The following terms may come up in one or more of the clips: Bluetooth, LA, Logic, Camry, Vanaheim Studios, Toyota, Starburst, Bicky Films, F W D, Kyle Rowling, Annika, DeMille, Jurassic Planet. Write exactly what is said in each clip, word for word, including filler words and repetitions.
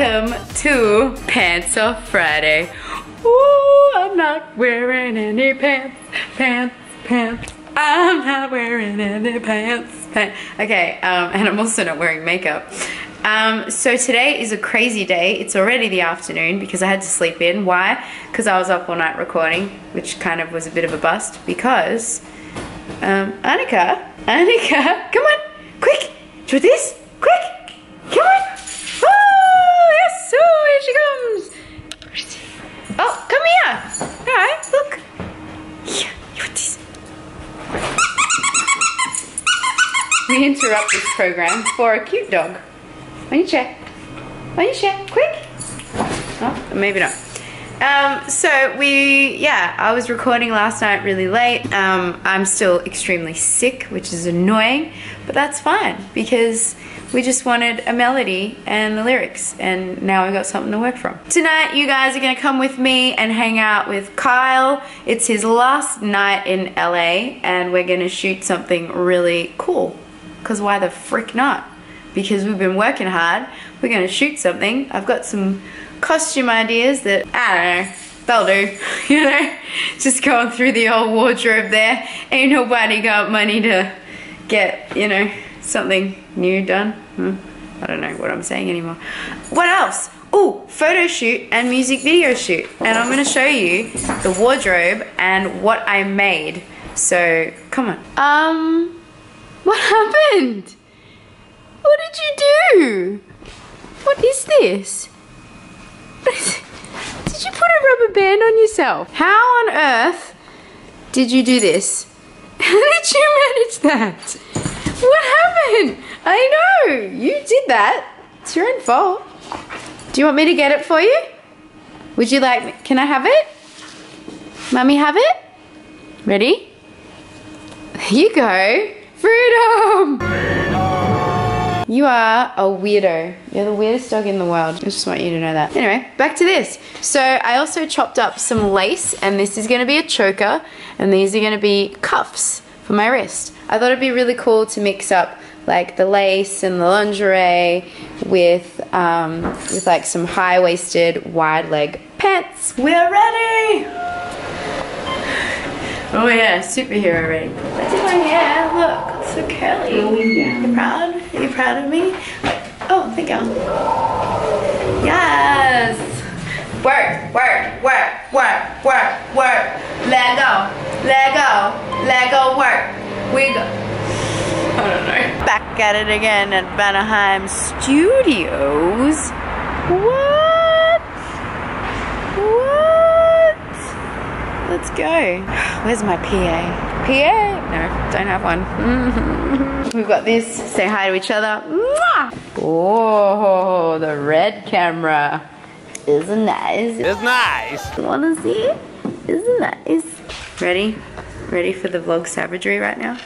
welcome to Pants Off Friday. Ooh, I'm not wearing any pants, pants, pants. I'm not wearing any pants, pants. Okay, um, and I'm also not wearing makeup. Um, so today is a crazy day. It's already the afternoon because I had to sleep in. Why? Because I was up all night recording, which kind of was a bit of a bust because um, Annika, Annika, come on, quick, do this, quick, come on. Oh, yes, oh, here she comes. Where is she? Oh, come here. All right, look. Here, you want this? We interrupt this program for a cute dog. Why don't you check? Why don't you check? Quick! Oh, maybe not. Um, so we, yeah, I was recording last night really late. Um, I'm still extremely sick, which is annoying, but that's fine because we just wanted a melody and the lyrics, and now we've got something to work from. Tonight, you guys are gonna come with me and hang out with Kyle. It's his last night in L A, and we're gonna shoot something really cool, because why the frick not? Because we've been working hard, we're gonna shoot something. I've got some costume ideas that, I don't know, they'll do, you know? Just going through the old wardrobe there. Ain't nobody got money to get, you know, something new done. Hmm. I don't know what I'm saying anymore. What else? Ooh, photo shoot and music video shoot. And I'm gonna show you the wardrobe and what I made. So, come on. Um, what happened? What did you do? What is this? Did you put a rubber band on yourself? How on earth did you do this? How did you manage that? What happened? I know, you did that. It's your own fault. Do you want me to get it for you? Would you like me? Can I have it? Mummy, have it? Ready? There you go. Freedom! You are a weirdo. You're the weirdest dog in the world. I just want you to know that. Anyway, back to this. So I also chopped up some lace, and this is gonna be a choker, and these are gonna be cuffs for my wrist. I thought it'd be really cool to mix up like the lace and the lingerie with, um, with like some high-waisted wide leg pants. We're ready! Oh yeah, superhero ready. What's in my hair? Look, it's so curly. Oh, yeah. You proud? Are you proud of me? Oh, thank you. Yes! Work, work, work, work, work, work. Let go, let go, let go, work. We go. I don't know. Back at it again at Vanaheim Studios. What? What? Let's go. Where's my P A? P A? No, don't have one. We've got this. Say hi to each other. Mwah! Oh, the red camera. Isn't nice. It's nice. Wanna see it? Isn't nice. Ready? Ready for the vlog savagery right now?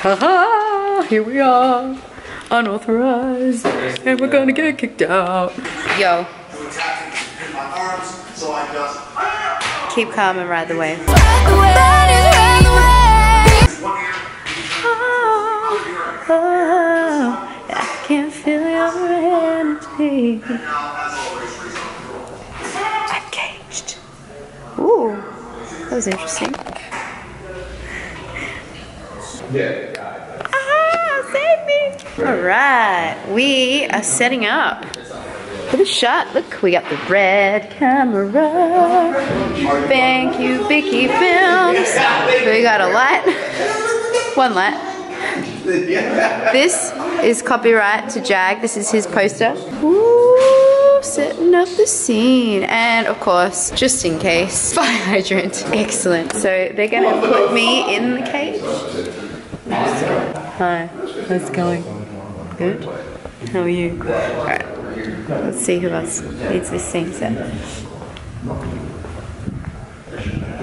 Haha! Here we are. Unauthorized, and we're gonna get kicked out. Yo. Keep calm and ride the wave. Oh, oh, I can feel your energy. I'm caged. Ooh, that was interesting. Yeah. Alright, we are setting up for the shot. Look, we got the red camera. Thank you, Bicky Films. We got a light. One light. This is copyright to Jag. This is his poster. Ooh, setting up the scene. And of course, just in case, fire hydrant. Excellent. So they're gonna put me in the cage. Hi. How's it going? Good? How are you? Alright, let's see who else needs this thing set.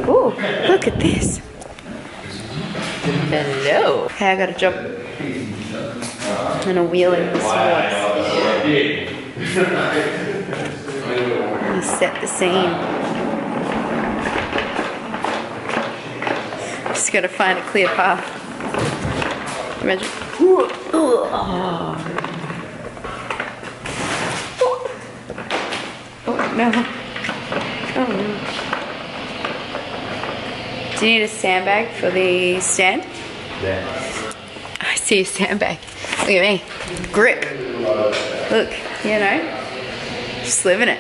Ooh, look at this! Hello! Okay, I got a job. I'm gonna wheel in this horse. I'm gonna set the scene. just gotta find a clear path. Imagine. Oh no. Oh no. Do you need a sandbag for the stand? Yeah. I see a sandbag. Look at me. Grip. Look, you know. Just living it.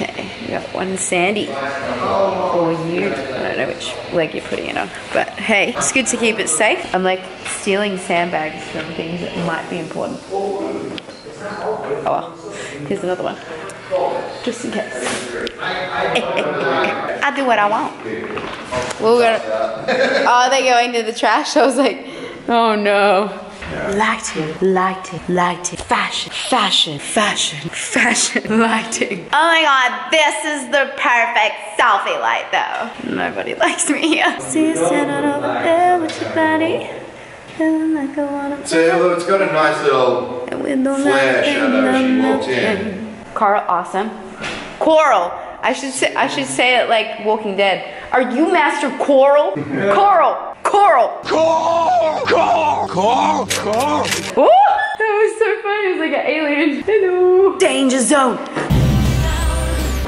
Okay, we got one sandy. Or you. I don't know which leg you're putting it on. But hey, it's good to keep it safe. I'm like stealing sandbags from things that might be important. Oh well. Here's another one. Just in case. I do what I want. We're gonna. Oh, they're going to the trash. I was like, oh no. Yeah. Lighting, lighting, lighting, fashion, fashion, fashion, fashion, lighting. Oh my god, this is the perfect selfie light though. Nobody likes me here. See you standing over there with your buddy. Feeling like I wanna. See, look, it's got a nice little flare shadow as she walked in. Coral, awesome. Coral. I should say, I should say it like Walking Dead. Are you Master Coral? Coral. Coral! Coral! Coral! Coral! Coral! Oh! That was so funny, it was like an alien. Hello! Danger zone!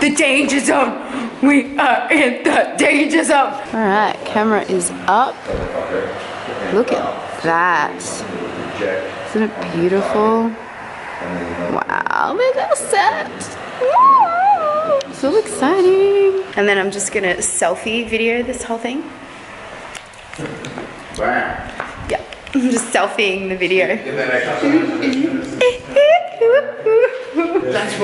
The danger zone! We are in the danger zone! Alright, camera is up. Look at that. Isn't it beautiful? Wow, look at that! Woo! So exciting! And then I'm just gonna selfie video this whole thing. Wow. Yeah, I'm just selfieing the video.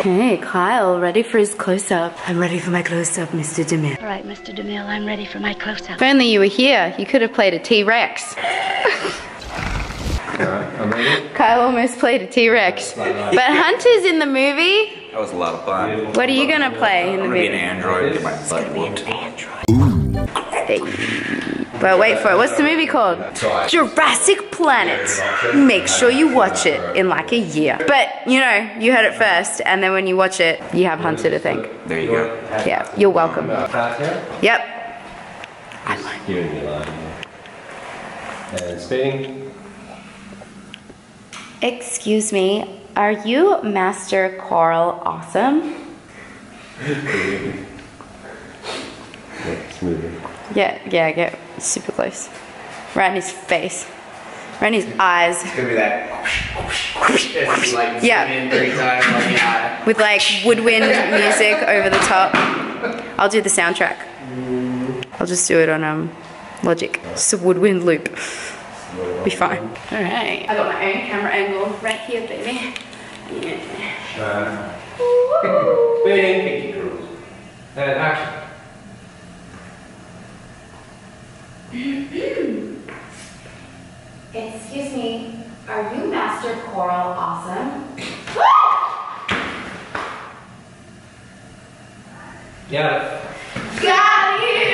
Hey, Kyle, ready for his close-up. I'm ready for my close-up, Mister DeMille. All right, Mister DeMille, I'm ready for my close-up. If only you were here, you could have played a T-Rex. Kyle almost played a T-Rex. But Hunter's in the movie. That was a lot of fun. What are you going to play in the movie? I'm going to be an android. Get my butt whooped. Android. But wait for it, what's the movie called? Jurassic Planet. Make sure you watch it in like a year. But, you know, you heard it first, and then when you watch it, you have Hunter to thank. There you go. Yeah, you're welcome. Yep. I lied. And speeding. Excuse me, are you Master Coral Awesome? Yeah, yeah, get super close. Right in his face. Right in his eyes. It's gonna be that. Like yeah. With like woodwind music over the top. I'll do the soundtrack. I'll just do it on um, Logic. It's a woodwind loop. Be fine. Alright. I got my own camera angle right here, baby. Yeah. Woo! And action. Excuse me, are you Master Coral Awesome? Yeah. Got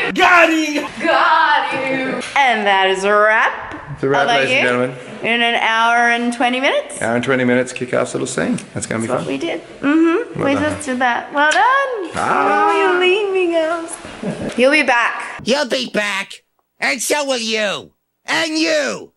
you! Got you! Got you! And that is a wrap. It's a wrap, ladies and gentlemen. In an hour and twenty minutes. Hour and twenty minutes, kick-ass little scene. That's gonna be fun. That's what we did. Mm-hmm. Well we done. Just did that. Well done. Ah. Oh, you're leaving us. You'll be back. You'll be back. And so will you. And you.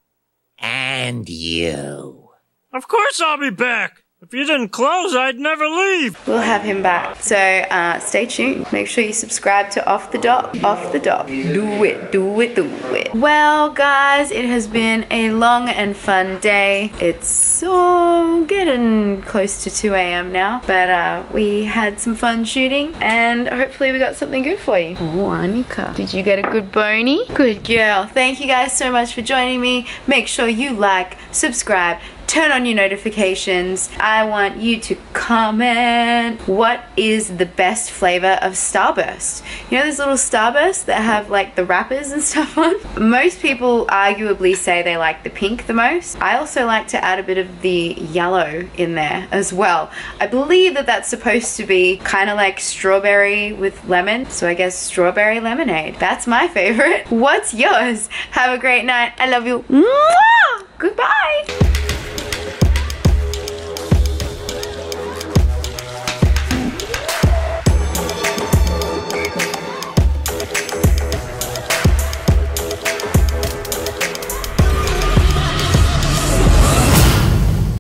And you. Of course I'll be back. If you didn't close, I'd never leave. We'll have him back. So uh, stay tuned. Make sure you subscribe to Off the Dock. Off the Dock. Do it, do it, do it. Well, guys, it has been a long and fun day. It's so getting close to two A M now. But uh, we had some fun shooting. And hopefully we got something good for you. Oh, Anika. Did you get a good boney? Good girl. Thank you guys so much for joining me. Make sure you like, subscribe, turn on your notifications. I want you to comment. What is the best flavor of Starburst? You know those little Starbursts that have like the wrappers and stuff on? Most people arguably say they like the pink the most. I also like to add a bit of the yellow in there as well. I believe that that's supposed to be kind of like strawberry with lemon. So I guess strawberry lemonade. That's my favorite. What's yours? Have a great night. I love you. Mwah! Goodbye.